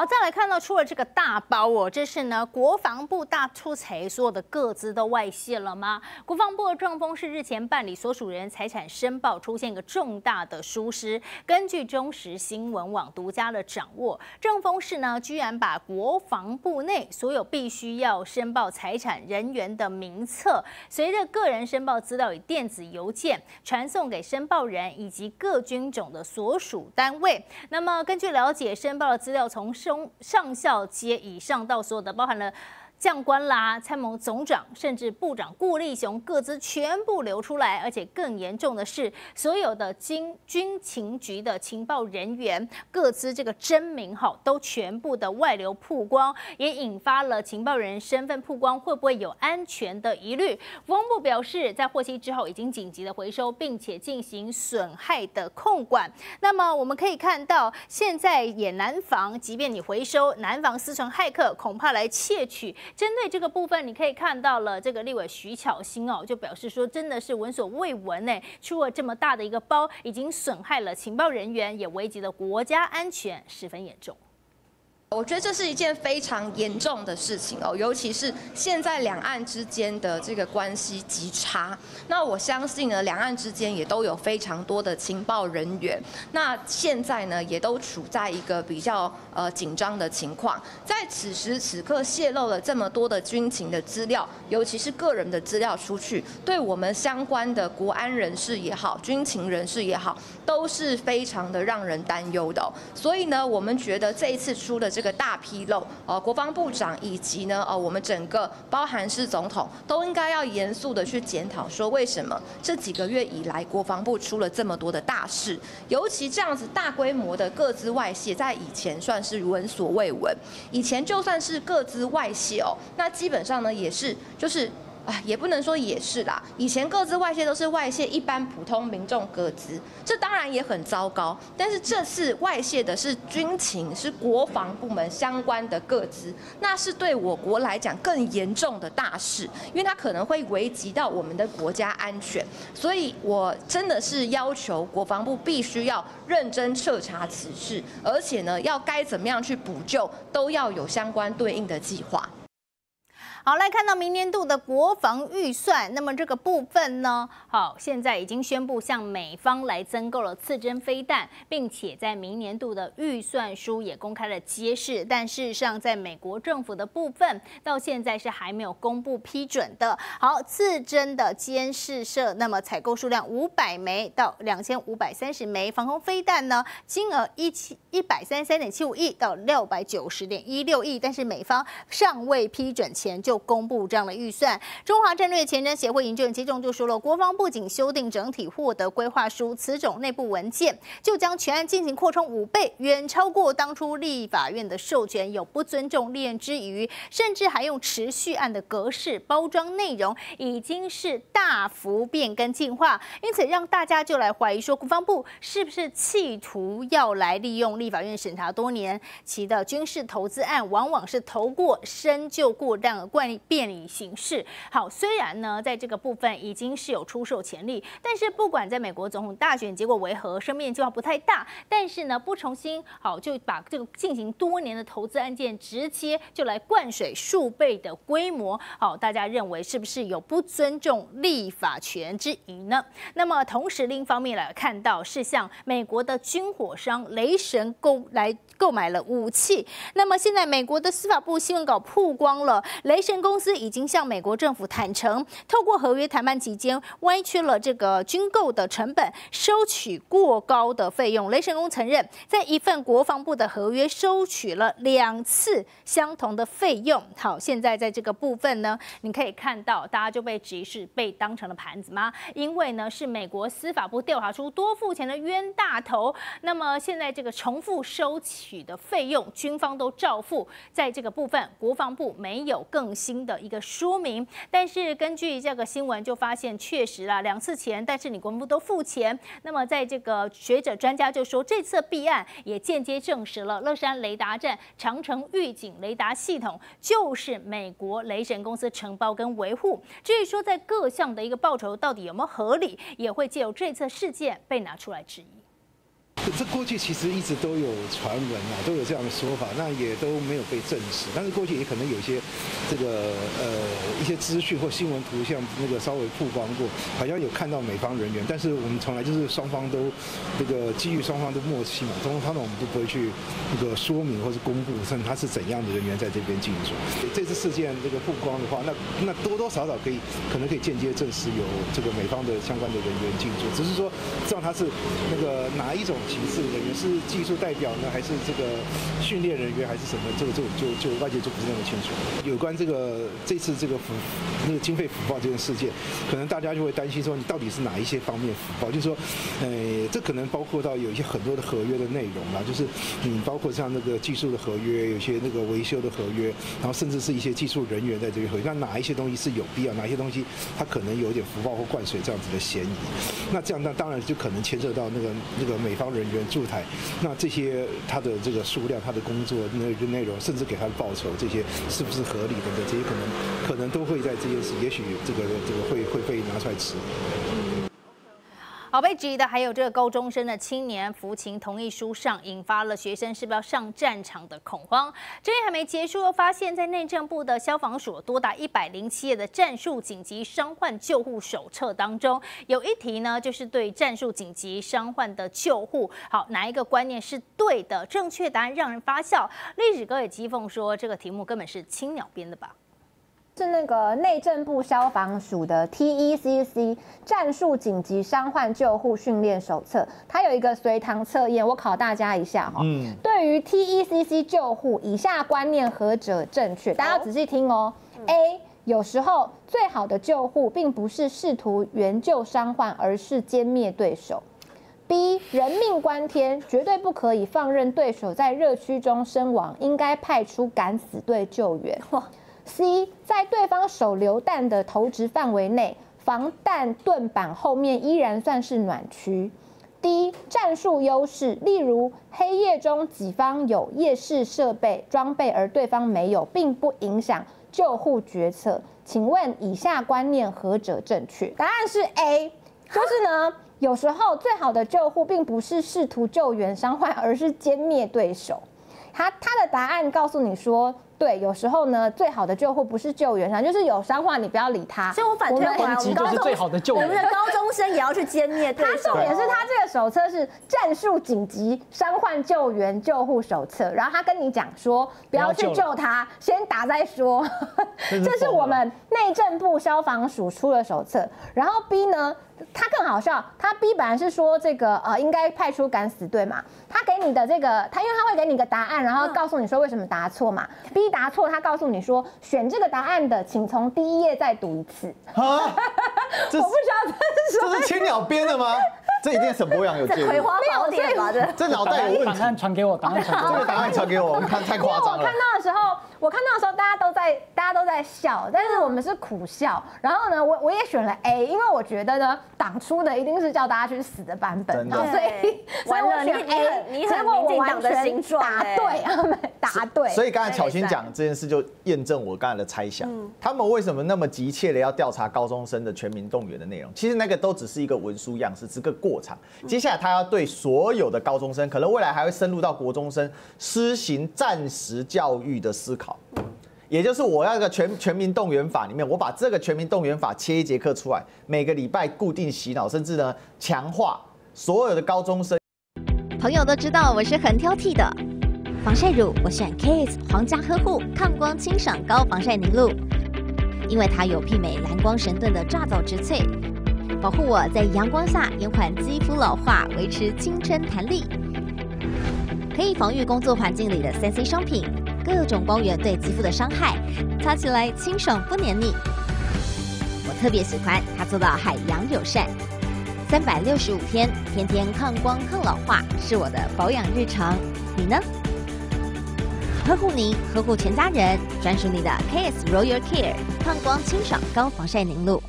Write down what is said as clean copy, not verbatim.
好，再来看到出了这个大包哦，这是呢国防部大出财，所有的个资都外泄了吗？国防部的政风是日前办理所属人财产申报出现一个重大的疏失，根据中时新闻网独家的掌握，政风是呢居然把国防部内所有必须要申报财产人员的名册，随着个人申报资料以电子邮件传送给申报人以及各军种的所属单位。那么根据了解，申报的资料从上校阶以上到所有的，包含了将官啦、参谋总长，甚至部长顾立雄各自全部流出来，而且更严重的是，所有的军情局的情报人员各自这个真名号都全部的外流曝光，也引发了情报人身份曝光会不会有安全的疑虑。国防部表示，在获悉之后已经紧急的回收，并且进行损害的控管。那么我们可以看到，现在也难防，即便你回收，难防私存骇客恐怕来窃取。 针对这个部分，你可以看到了这个立委徐巧芯哦，就表示说，真的是闻所未闻呢，出了这么大的一个包，已经损害了情报人员，也危及了国家安全，十分严重。 我觉得这是一件非常严重的事情哦，尤其是现在两岸之间的这个关系极差。那我相信呢，两岸之间也都有非常多的情报人员。那现在呢，也都处在一个比较紧张的情况。在此时此刻泄露了这么多的军情的资料，尤其是个人的资料出去，对我们相关的国安人士也好，军情人士也好，都是非常的让人担忧的哦。所以呢，我们觉得这一次出的。 这个大纰漏，国防部长以及呢，我们整个包含是总统，都应该要严肃的去检讨，说为什么这几个月以来国防部出了这么多的大事，尤其这样子大规模的个资外泄，在以前算是闻所未闻。以前就算是个资外泄哦，那基本上呢也是就是。 也不能说也是啦。以前个资外泄都是外泄一般普通民众个资，这当然也很糟糕。但是这次外泄的是军情，是国防部门相关的个资，那是对我国来讲更严重的大事，因为它可能会危及到我们的国家安全。所以我真的是要求国防部必须要认真彻查此事，而且呢，要该怎么样去补救，都要有相关对应的计划。 好，来看到明年度的国防预算，那么这个部分呢，好，现在已经宣布向美方来增购了刺针飞弹，并且在明年度的预算书也公开了揭示。但事实上，在美国政府的部分，到现在是还没有公布批准的。好，刺针的监视射，那么采购数量500枚到2530枚，防空飞弹呢，金额133.75亿到690.16亿，但是美方尚未批准前就 公布这样的预算，中华战略前瞻协会研究员戚仲就说了，国防部仅修订整体获得规划书此种内部文件，就将全案进行扩充5倍，远超过当初立法院的授权，有不尊重立院之余，甚至还用持续案的格式包装内容，已经是大幅变更进化，因此让大家就来怀疑说，国防部是不是企图要来利用立法院审查多年期的军事投资案，往往是投过深究过这样的惯例。 便利形式好，虽然呢，在这个部分已经是有出售潜力，但是不管在美国总统大选结果为何，生命计划不太大，但是呢，不重新好就把这个进行多年的投资案件，直接就来灌水数倍的规模，好，大家认为是不是有不尊重立法权之疑呢？那么同时另一方面来看到是向美国的军火商雷神购买了武器，那么现在美国的司法部新闻稿曝光了雷神 公司已经向美国政府坦诚，透过合约谈判期间歪曲了这个军购的成本，收取过高的费用。雷神工承认，在一份国防部的合约收取了2次相同的费用。好，现在在这个部分呢，你可以看到，大家就被质疑是被当成了盘子吗？因为呢，是美国司法部调查出多付钱的冤大头。那么现在这个重复收取的费用，军方都照付。在这个部分，国防部没有更 新的一个说明，但是根据这个新闻就发现，确实啦，2次钱，但是你国防部都付钱。那么在这个学者专家就说，这次弊案也间接证实了乐山雷达站、长城预警雷达系统就是美国雷神公司承包跟维护。至于说在各项的一个报酬到底有没有合理，也会借由这次事件被拿出来质疑。这过去其实一直都有传闻啊，都有这样的说法，那也都没有被证实。但是过去也可能有一些这个一些资讯或新闻图像那个稍微曝光过，好像有看到美方人员，但是我们从来就是双方都这个基于双方都默契嘛，通常我们都不会去那个说明或是公布，甚至他是怎样的人员在这边进驻。这次事件这个曝光的话，那多多少少可能可以间接证实有这个美方的相关的人员进驻，只是说知道他是那个哪一种。 形式人员是技术代表呢，还是这个训练人员，还是什么？这个就外界就不是那么清楚。有关这次这个经费腐报这件事件，可能大家就会担心说，你到底是哪一些方面腐报？就是说，这可能包括到有一些很多的合约的内容啦，就是包括像那个技术的合约，有些那个维修的合约，然后甚至是一些技术人员在这边合约。那哪一些东西是有必要，哪一些东西它可能有点腐报或灌水这样子的嫌疑？那这样那当然就可能牵涉到那个美方人。 人员驻台，那这些他的这个数量、他的工作内容，甚至给他的报酬，这些是不是合理的？这些可能都会在这件事，也许这个会被拿出来吃。好，被质疑的还有这个高中生的青年服勤同意书上，引发了学生是不是要上战场的恐慌。争议还没结束，又发现，在内政部的消防署多达107页的战术紧急伤患救护手册当中，有一题呢，就是对战术紧急伤患的救护，好，哪一个观念是对的？正确答案让人发笑。历史哥也讥讽说，这个题目根本是青鸟编的吧。 是那个内政部消防署的 TECC 战术紧急伤患救护训练手册，它有一个随堂测验，我考大家一下哈。对于 TECC 救护，以下观念何者正确？大家仔细听哦。A 有时候最好的救护并不是试图援救伤患，而是歼灭对手。B 人命关天，绝对不可以放任对手在热区中身亡，应该派出敢死队救援。 C 在对方手榴弹的投掷范围内，防弹盾板后面依然算是暖区。D 战术优势，例如黑夜中己方有夜视设备装备，而对方没有，并不影响救护决策。请问以下观念何者正确？答案是 A， 就是呢，有时候最好的救护并不是试图救援伤患，而是歼灭对手。他的答案告诉你说。 对，有时候呢，最好的救护不是救援上，就是有伤患你不要理他。所以我反推回来，我们的高中生也要去歼灭对手。重点是他这个手册是战术紧急伤患救援救护手册，然后他跟你讲说不要去救他，先打再说。这是我们内政部消防署出的手册。然后 B 呢，他更好笑，他 B 本来是说这个应该派出敢死队嘛，他给你的这个他因为他会给你个答案，然后告诉你说为什么答错嘛。B 答错，他告诉你说选这个答案的，请从第一页再读一次。啊，我不知道这是青鸟编的吗？这一定沈伯洋有介入。这葵花宝典吧？这脑袋有问题。答案传给我，答案传给我。这个答案传给我，我们看太夸张了。我看到的时候，大家都在笑，但是我们是苦笑。然后呢，我也选了 A， 因为我觉得呢，党出的一定是叫大家去死的版本，所以我选 A， 你很民进党的形状，答对，他们答对。所以刚才巧心讲这件事，就验证我刚才的猜想。他们为什么那么急切的要调查高中生的全民动员的内容？其实那个都只是一个文书样式，只个过场。接下来他要对所有的高中生，可能未来还会深入到国中生，施行战时教育的思考。 也就是我要一个全民动员法里面，我把这个全民动员法切一节课出来，每个礼拜固定洗脑，甚至呢强化所有的高中生。朋友都知道我是很挑剔的，防晒乳我选 KS 皇家呵护抗光清爽高防晒凝露，因为它有媲美蓝光神盾的抓藻植萃，保护我在阳光下延缓肌肤老化，维持青春弹力，可以防御工作环境里的3C 商品。 各种光源对肌肤的伤害，擦起来清爽不黏腻。我特别喜欢它做到海洋友善，365天，天天抗光抗老化是我的保养日常。你呢？呵护你，呵护全家人，专属你的 KS Royal Care 抗光清爽高防晒凝露。